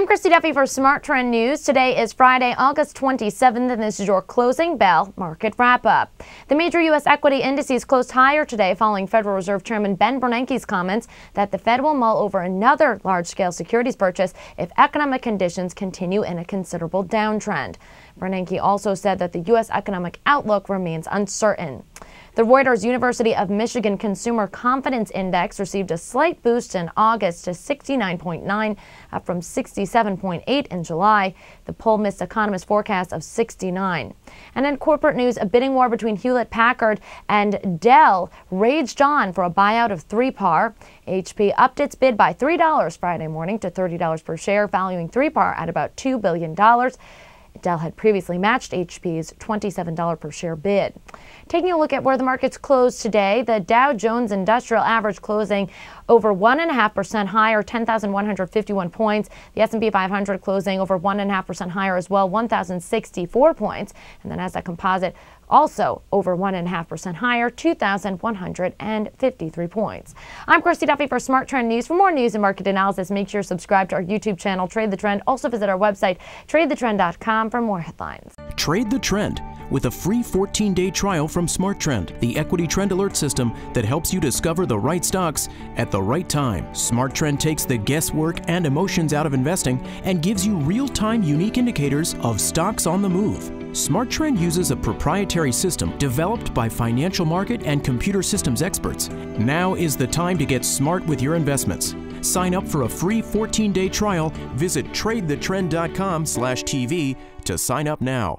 I'm Christy Duffy for Smart Trend News. Today is Friday, August 27th, and this is your Closing Bell Market Wrap-Up. The major U.S. equity indices closed higher today following Federal Reserve Chairman Ben Bernanke's comments that the Fed will mull over another large-scale securities purchase if economic conditions continue in a considerable downtrend. Bernanke also said that the U.S. economic outlook remains uncertain. The Reuters University of Michigan Consumer Confidence Index received a slight boost in August to 69.9, up from 67.8 in July. The poll missed economists' forecast of 69. And in corporate news, a bidding war between Hewlett-Packard and Dell raged on for a buyout of 3PAR. HP upped its bid by $3 Friday morning to $30 per share, valuing 3PAR at about $2 billion. Dell had previously matched HP's $27 per share bid. Taking a look at where the markets closed today, the Dow Jones Industrial Average closing over 1.5% higher, 10,151 points. The S&P 500 closing over 1.5% higher as well, 1,064 points. And the Nasdaq Composite also over 1.5% higher, 2,153 points. I'm Christy Duffy for Smart Trend News. For more news and market analysis, make sure to subscribe to our YouTube channel, Trade the Trend. Also visit our website, TradeTheTrend.com, for more headlines. Trade the Trend with a free 14-day trial from Smart Trend, the equity trend alert system that helps you discover the right stocks at the right time. Smart Trend takes the guesswork and emotions out of investing and gives you real-time unique indicators of stocks on the move. Smart Trend uses a proprietary system developed by financial market and computer systems experts. Now is the time to get smart with your investments. Sign up for a free 14-day trial. Visit TradeTheTrend.com/TV to sign up now.